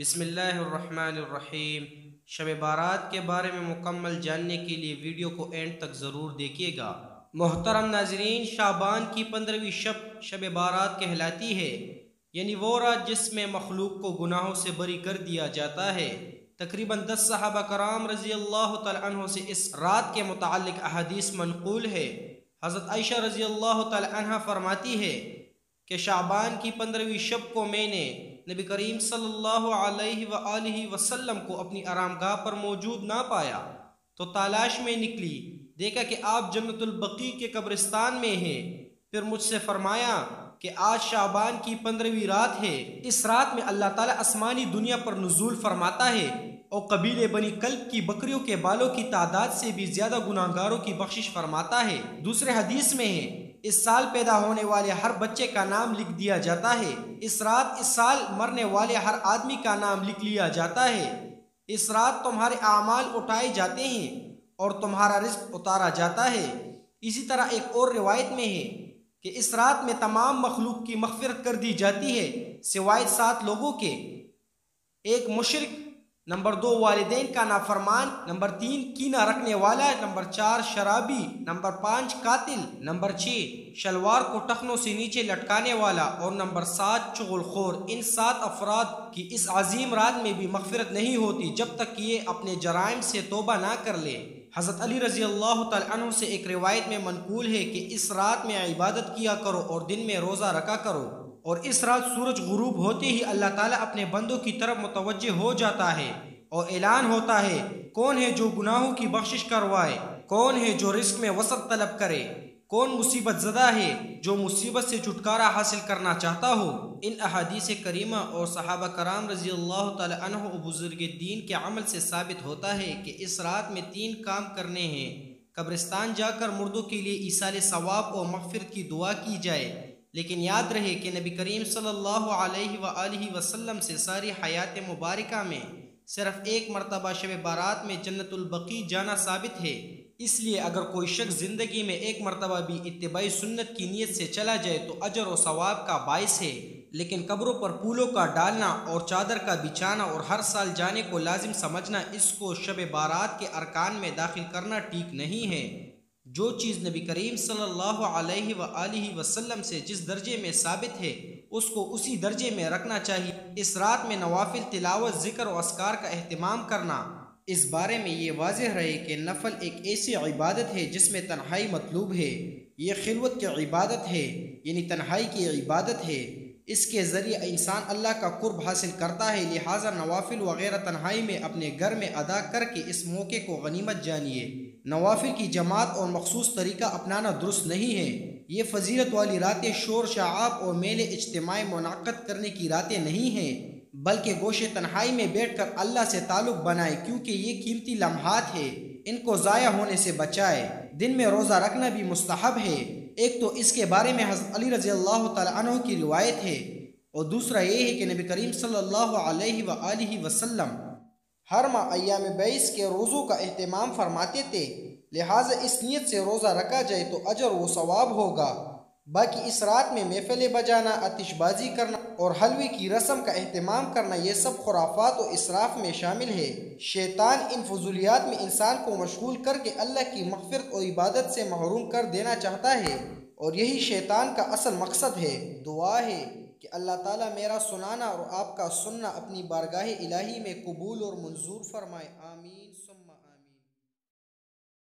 बिस्मिल्लाहिर्रहमानिर्रहीम। शब बारात के बारे में मुकम्मल जानने के लिए वीडियो को एंड तक ज़रूर देखिएगा। मोहतरम नाजरीन, शाबान की 15वीं शब शब बारात कहलाती है, यानी वो रात जिसमें मखलूक को गुनाहों से बरी कर दिया जाता है। तकरीबन 10 सहाबा कराम रज़ी अल्लाह तआला अन्हु से इस रात के मुताल्लिक़ अहादीस मनक़ूल है। हज़रत आयशा रज़ी अल्लाह तआला अन्हा फरमाती है कि शाबान की 15वीं शब को मैंने नबी करीम सल्लल्लाहु अलैहि व आलिहि वसल्लम को अपनी आरामगाह पर मौजूद ना पाया, तो तलाश में निकली, देखा कि आप जन्नतुल बकी के कब्रिस्तान में हैं। फिर मुझसे फरमाया कि आज शाबान की 15वीं रात है। इस रात में अल्लाह ताला आसमानी दुनिया पर नुज़ूल फरमाता है और कबीले बनी कल्ब की बकरियों के बालों की तादाद से भी ज़्यादा गुनाहगारों की बख्शिश फरमाता है। दूसरे हदीस में है, इस साल पैदा होने वाले हर बच्चे का नाम लिख दिया जाता है। इस रात इस साल मरने वाले हर आदमी का नाम लिख लिया जाता है। इस रात तुम्हारे आमाल उठाए जाते हैं और तुम्हारा रिस्क उतारा जाता है। इसी तरह एक और रिवायत में है कि इस रात में तमाम मखलूक की मग़फ़िरत कर दी जाती है, सिवाय 7 लोगों के। एक मुशरिक, नंबर 2 वालिदैन का नाफरमान, नंबर 3 कीना रखने वाला, नंबर 4 शराबी, नंबर 5 कातिल, नंबर 6 शलवार को टखनों से नीचे लटकाने वाला और नंबर 7 चुगलखोर। इन 7 अफराद की इस अजीम रात में भी मगफिरत नहीं होती जब तक कि ये अपने जराइम से तोबा ना कर ले। हज़रत अली रज़ी अल्लाह तआला अन्हु से एक रिवायत में मनकूल है कि इस रात में इबादत किया करो और दिन में रोज़ा रखा करो, और इस रात सूरज गुरूब होते ही अल्लाह ताला अपने बंदों की तरफ मुतवज्जे हो जाता है और ऐलान होता है, कौन है जो गुनाहों की बख्शिश करवाए, कौन है जो रिस्क में वसअत तलब करे, कौन मुसीबत ज़दा है जो मुसीबत से छुटकारा हासिल करना चाहता हो। इन अहादीस करीमा और सहाबा कराम रज़ी अल्लाह तआला अन्हु बुज़ुर्ग दीन के अमल से साबित होता है कि इस रात में 3 काम करने हैं। कब्रिस्तान जाकर मुर्दों के लिए ईसाले सवाब और मग़फ़िरत की दुआ की जाए, लेकिन याद रहे कि नबी करीम सल्लल्लाहु अलैहि व आलिहि वसल्लम से सारी हयात मुबारका में सिर्फ 1 मरतबा शब बारात में जन्नतुल बकी जाना साबित है। इसलिए अगर कोई शख्स ज़िंदगी में 1 मरतबा भी इत्तिबाई सुन्नत की नीयत से चला जाए तो अजर और सवाब का बायस है। लेकिन कब्रों पर फूलों का डालना और चादर का बिछाना और हर साल जाने को लाजिम समझना, इसको शब बारात के अरकान में दाखिल करना ठीक नहीं है। जो चीज़ नबी करीम सल्लल्लाहु अलैहि व आलिहि वसल्लम से जिस दर्जे में साबित है उसको उसी दर्जे में रखना चाहिए। इस रात में नवाफिल तिलावत, जिक्र और अस्कार का अहतमाम करना, इस बारे में ये वाज़ह रहे कि नफल एक ऐसी इबादत है जिसमें तन्हाई मतलूब है। ये खिलवत की इबादत है, यानी तन्हाई की इबादत है। इसके ज़रिए इंसान अल्लाह का कुर्ब हासिल करता है। लिहाजा नवाफिल वगैरह तन्हाई में अपने घर में अदा करके इस मौके को गनीमत जानिए। नवाफिल की जमात और मखसूस तरीका अपनाना दुरुस्त नहीं है। ये फजीलत वाली रातें शोर शराब और मेले इज्तिमाई मुनाक़द करने की रातें नहीं हैं, बल्कि गोशे तन्हाई में बैठकर अल्लाह से ताल्लुक़ बनाए, क्योंकि ये कीमती लम्हात है, इनको ज़ाया होने से बचाए। दिन में रोज़ा रखना भी मुस्तहब है। एक तो इसके बारे में हज़रत अली रज़ी अल्लाह तआला अन्हु की रिवायत है, और दूसरा ये है कि नबी करीम सल्लल्लाहु अलैहि व आलिहि वसल्लम हर माह अय्याम बैस के रोज़ों का अहतमाम फरमाते थे। लिहाजा इस नीयत से रोज़ा रखा जाए तो अजर व सवाब होगा। बाकी इस रात में महफिलें बजाना, आतिशबाजी करना और हलवे की रस्म का अहतमाम करना, ये सब खुराफात और इसराफ में शामिल है। शैतान इन फजूलियात में इंसान को मशगूल करके अल्लाह की मग़फ़िरत और इबादत से महरूम कर देना चाहता है, और यही शैतान का असल मकसद है। दुआ है कि अल्लाह ताला मेरा सुनाना और आपका सुनना अपनी बारगाह इलाही में कबूल और मंजूर फरमाए। आमीन।